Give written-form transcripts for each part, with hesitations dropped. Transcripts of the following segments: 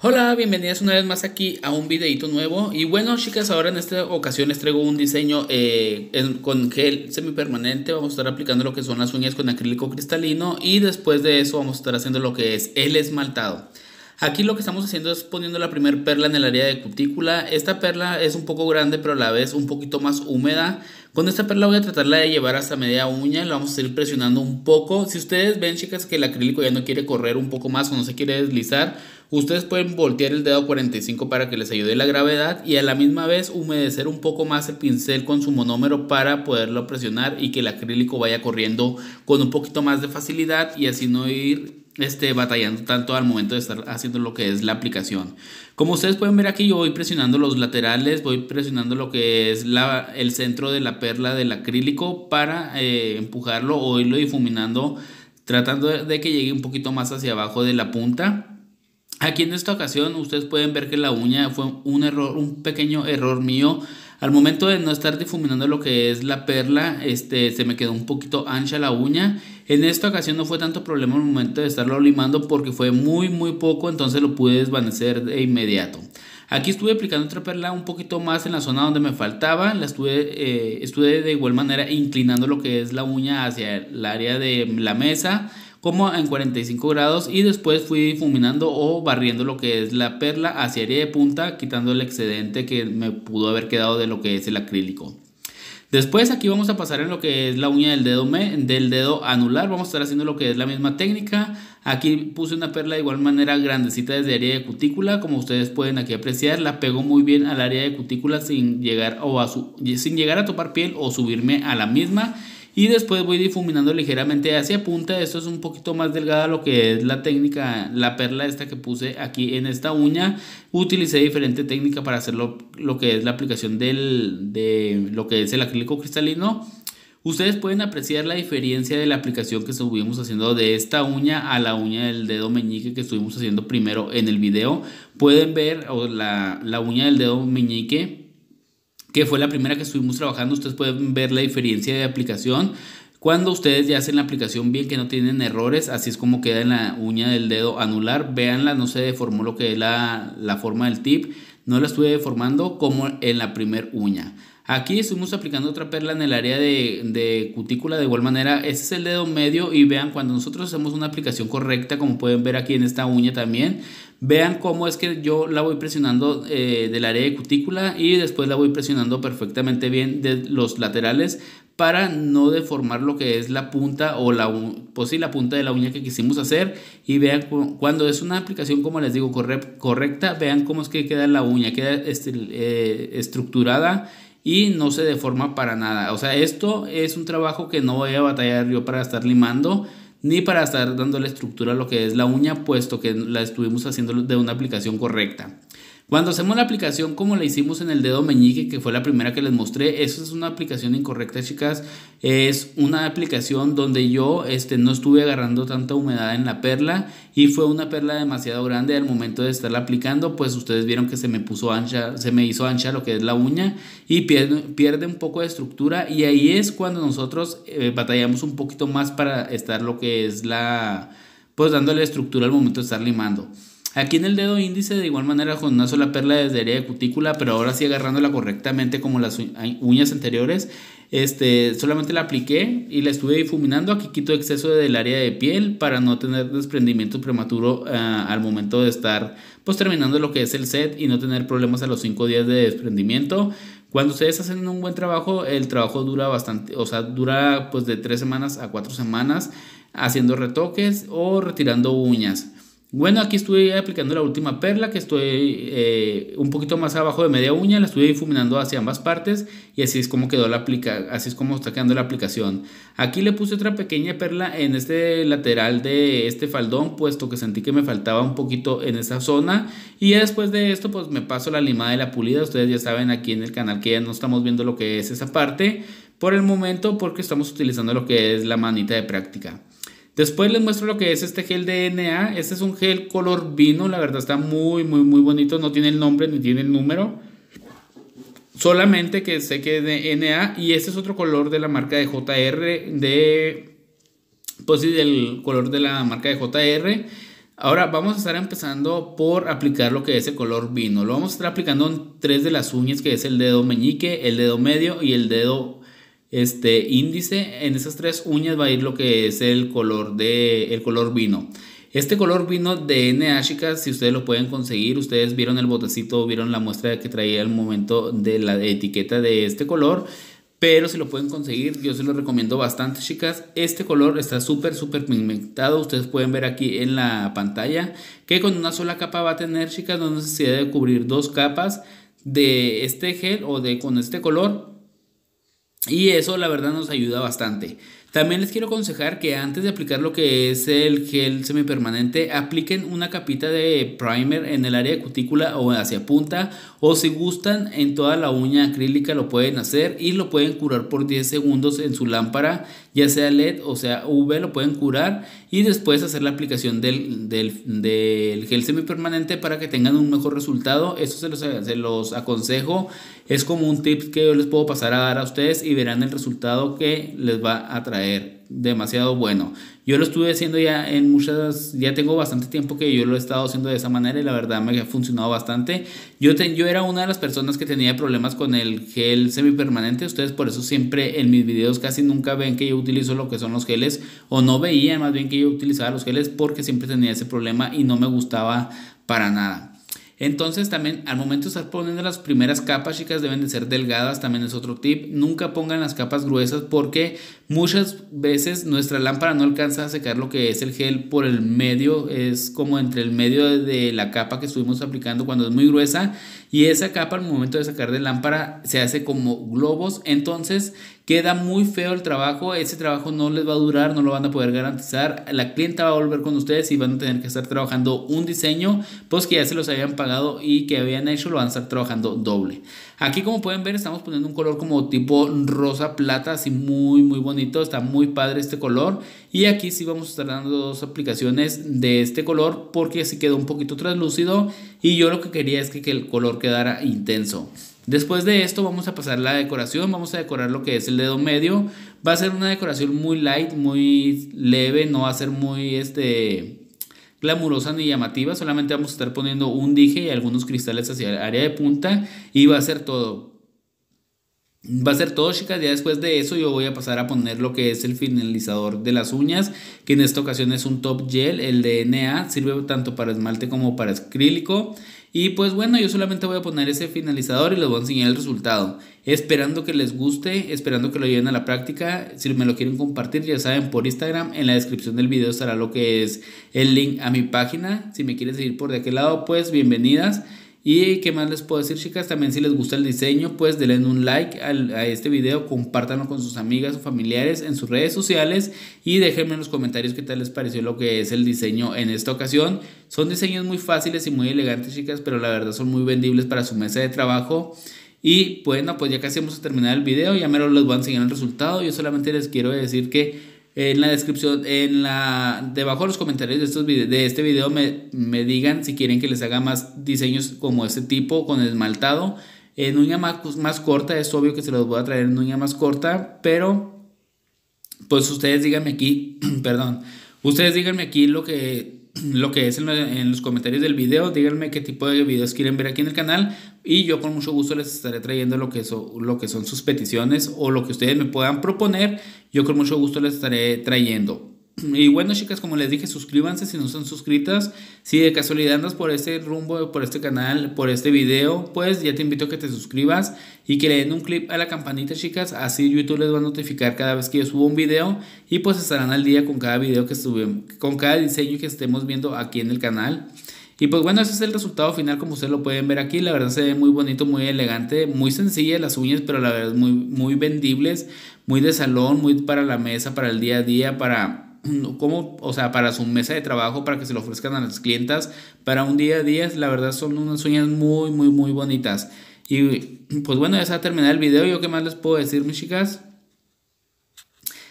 Hola, bienvenidas una vez más aquí a un videito nuevo. Y bueno, chicas, ahora en esta ocasión les traigo un diseño con gel semipermanente. Vamos a estar aplicando lo que son las uñas con acrílico cristalino y después de eso vamos a estar haciendo lo que es el esmaltado. Aquí lo que estamos haciendo es poniendo la primera perla en el área de cutícula. Esta perla es un poco grande pero a la vez un poquito más húmeda. Con esta perla voy a tratarla de llevar hasta media uña. La vamos a ir presionando un poco. Si ustedes ven, chicas, que el acrílico ya no quiere correr un poco más o no se quiere deslizar, ustedes pueden voltear el dedo 45 para que les ayude la gravedad y a la misma vez humedecer un poco más el pincel con su monómero para poderlo presionar y que el acrílico vaya corriendo con un poquito más de facilidad y así no ir batallando tanto al momento de estar haciendo lo que es la aplicación. Como ustedes pueden ver aquí, yo voy presionando los laterales, voy presionando lo que es el centro de la perla del acrílico para empujarlo o irlo difuminando, tratando de que llegue un poquito más hacia abajo de la punta. Aquí en esta ocasión ustedes pueden ver que la uña fue un error, un pequeño error mío. Al momento de no estar difuminando lo que es la perla, se me quedó un poquito ancha la uña. En esta ocasión no fue tanto problema al momento de estarlo limando porque fue muy poco, entonces lo pude desvanecer de inmediato. Aquí estuve aplicando otra perla un poquito más en la zona donde me faltaba. La estuve de igual manera inclinando lo que es la uña hacia el área de la mesa, como en 45 grados, y después fui difuminando o barriendo lo que es la perla hacia área de punta, quitando el excedente que me pudo haber quedado de lo que es el acrílico. Después aquí vamos a pasar en lo que es la uña del dedo anular. Vamos a estar haciendo lo que es la misma técnica. Aquí puse una perla de igual manera grandecita desde área de cutícula, como ustedes pueden aquí apreciar. La pego muy bien al área de cutícula sin llegar a topar piel o subirme a la misma. Y después voy difuminando ligeramente hacia punta. Esto es un poquito más delgada lo que es la técnica, la perla esta que puse aquí en esta uña. Utilicé diferente técnica para hacer lo que es la aplicación de lo que es el acrílico cristalino. Ustedes pueden apreciar la diferencia de la aplicación que estuvimos haciendo de esta uña a la uña del dedo meñique que estuvimos haciendo primero en el video. Pueden ver la uña del dedo meñique, que fue la primera que estuvimos trabajando. Ustedes pueden ver la diferencia de aplicación. Cuando ustedes ya hacen la aplicación bien, que no tienen errores, así es como queda en la uña del dedo anular. Véanla, no se deformó lo que es la forma del tip. No la estuve deformando como en la primer uña. Aquí estuvimos aplicando otra perla en el área de cutícula. De igual manera, este es el dedo medio y vean, cuando nosotros hacemos una aplicación correcta, como pueden ver aquí en esta uña también, vean cómo es que yo la voy presionando del área de cutícula y después la voy presionando perfectamente bien de los laterales para no deformar lo que es la punta o la punta de la uña que quisimos hacer. Y vean, cuando es una aplicación, como les digo, correcta, vean cómo es que queda la uña, queda estructurada y no se deforma para nada. O sea, esto es un trabajo que no voy a batallar yo para estar limando ni para estar dando la estructura a lo que es la uña, puesto que la estuvimos haciendo de una aplicación correcta. Cuando hacemos la aplicación como la hicimos en el dedo meñique, que fue la primera que les mostré, eso es una aplicación incorrecta, chicas. Es una aplicación donde yo no estuve agarrando tanta humedad en la perla y fue una perla demasiado grande. Al momento de estarla aplicando, pues ustedes vieron que se me hizo ancha lo que es la uña y pierde un poco de estructura, y ahí es cuando nosotros batallamos un poquito más para estar lo que es pues dándole estructura al momento de estar limando. Aquí en el dedo índice, de igual manera, con una sola perla desde área de cutícula, pero ahora sí agarrándola correctamente como las uñas anteriores. Solamente la apliqué y la estuve difuminando. Aquí quito exceso del área de piel para no tener desprendimiento prematuro al momento de estar terminando lo que es el set y no tener problemas a los 5 días de desprendimiento. Cuando ustedes hacen un buen trabajo, el trabajo dura bastante, o sea, dura de 3 semanas a 4 semanas haciendo retoques o retirando uñas. Bueno, aquí estuve aplicando la última perla, que estoy un poquito más abajo de media uña. La estuve difuminando hacia ambas partes y así es como quedó así es como está quedando la aplicación. Aquí le puse otra pequeña perla en este lateral de este faldón, puesto que sentí que me faltaba un poquito en esa zona. Y ya después de esto, pues me paso la limada y la pulida. Ustedes ya saben aquí en el canal que ya no estamos viendo lo que es esa parte por el momento, porque estamos utilizando lo que es la manita de práctica. Después les muestro lo que es este gel DNA. Este es un gel color vino. La verdad está muy bonito. No tiene el nombre ni tiene el número, solamente que sé que es DNA. Y este es otro color de la marca de JR. Pues sí, del color de la marca de JR. Ahora vamos a estar empezando por aplicar lo que es el color vino. Lo vamos a estar aplicando en tres de las uñas, que es el dedo meñique, el dedo medio y el dedo índice. En esas tres uñas va a ir lo que es el color vino. Este color vino DNA, chicas, si ustedes lo pueden conseguir, ustedes vieron el botecito, vieron la muestra que traía al momento de la etiqueta de este color, pero si lo pueden conseguir, yo se lo recomiendo bastante, chicas. Este color está súper pigmentado, ustedes pueden ver aquí en la pantalla que con una sola capa va a tener, chicas, no necesidad de cubrir dos capas de este gel o con este color. Y eso la verdad nos ayuda bastante. También les quiero aconsejar que antes de aplicar lo que es el gel semipermanente, apliquen una capita de primer en el área de cutícula o hacia punta, o si gustan en toda la uña acrílica lo pueden hacer y lo pueden curar por 10 segundos en su lámpara, ya sea LED o sea UV, lo pueden curar y después hacer la aplicación del gel semipermanente para que tengan un mejor resultado. Esto se los aconsejo, es como un tip que yo les puedo pasar a dar a ustedes y verán el resultado que les va a traer. Demasiado bueno. Yo lo estuve haciendo ya en muchas, ya tengo bastante tiempo que yo lo he estado haciendo de esa manera y la verdad me ha funcionado bastante. Yo era una de las personas que tenía problemas con el gel semipermanente. Ustedes por eso siempre en mis videos casi nunca ven que yo utilizo lo que son los geles, o no veían más bien que yo utilizaba los geles, porque siempre tenía ese problema y no me gustaba para nada. Entonces también al momento de estar poniendo las primeras capas, chicas, deben de ser delgadas. También es otro tip, nunca pongan las capas gruesas porque muchas veces nuestra lámpara no alcanza a secar lo que es el gel por el medio. Es como entre el medio de la capa que estuvimos aplicando cuando es muy gruesa, y esa capa al momento de sacar de lámpara se hace como globos. Entonces queda muy feo el trabajo. Ese trabajo no les va a durar, no lo van a poder garantizar. La clienta va a volver con ustedes y van a tener que estar trabajando un diseño pues que ya se los habían pagado y que habían hecho, lo van a estar trabajando doble. Aquí, como pueden ver, estamos poniendo un color como tipo rosa plata, así muy bonito. Está muy padre este color. Y aquí sí vamos a estar dando dos aplicaciones de este color porque sí quedó un poquito translúcido y yo lo que quería es que el color quedara intenso. Después de esto vamos a pasar la decoración, vamos a decorar lo que es el dedo medio. Va a ser una decoración muy light, muy leve, no va a ser muy glamurosa ni llamativa. Solamente vamos a estar poniendo un dije y algunos cristales hacia el área de punta y va a ser todo. Va a ser todo, chicas. Ya después de eso yo voy a pasar a poner lo que es el finalizador de las uñas, que en esta ocasión es un top gel, el DNA, sirve tanto para esmalte como para acrílico. Y pues bueno, yo solamente voy a poner ese finalizador y les voy a enseñar el resultado, esperando que les guste, esperando que lo lleven a la práctica. Si me lo quieren compartir, ya saben, por Instagram, en la descripción del video estará lo que es el link a mi página. Si me quieren seguir por de aquel lado, pues bienvenidas. Y qué más les puedo decir, chicas, también si les gusta el diseño, pues denle un like a este video, compártanlo con sus amigas o familiares en sus redes sociales y déjenme en los comentarios qué tal les pareció lo que es el diseño en esta ocasión. Son diseños muy fáciles y muy elegantes, chicas, pero la verdad son muy vendibles para su mesa de trabajo. Y bueno, pues ya casi vamos a terminar el video, ya mero les voy a enseñar el resultado. Yo solamente les quiero decir que en la descripción, debajo de los comentarios de este video me digan si quieren que les haga más diseños como este tipo con esmaltado. En uña más corta, es obvio que se los voy a traer en uña más corta, pero pues ustedes díganme aquí, perdón, ustedes díganme aquí lo que es en los comentarios del video, díganme qué tipo de videos quieren ver aquí en el canal y yo con mucho gusto les estaré trayendo lo que son sus peticiones o lo que ustedes me puedan proponer, yo con mucho gusto les estaré trayendo. Y bueno, chicas, como les dije, suscríbanse si no están suscritas. Si de casualidad andas por este rumbo, por este canal, por este video, pues ya te invito a que te suscribas y que le den un clip a la campanita, chicas. Así YouTube les va a notificar cada vez que yo subo un video y pues estarán al día con cada video que subimos, con cada diseño que estemos viendo aquí en el canal. Y pues bueno, ese es el resultado final, como ustedes lo pueden ver aquí. La verdad se ve muy bonito, muy elegante, muy sencilla las uñas, pero la verdad muy vendibles, muy de salón, muy para la mesa, para el día a día, para para su mesa de trabajo, para que se lo ofrezcan a las clientas, para un día a día. La verdad son unas uñas muy bonitas. Y pues bueno, ya se va a terminar el video. Yo qué más les puedo decir, mis chicas.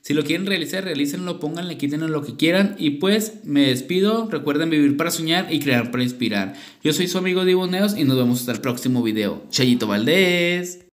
Si lo quieren realizar, realícenlo, pónganle, quítenlo lo que quieran. Y pues me despido. Recuerden vivir para soñar y crear para inspirar. Yo soy su amigo Divo Nails y nos vemos hasta el próximo video. Chayito Valdez.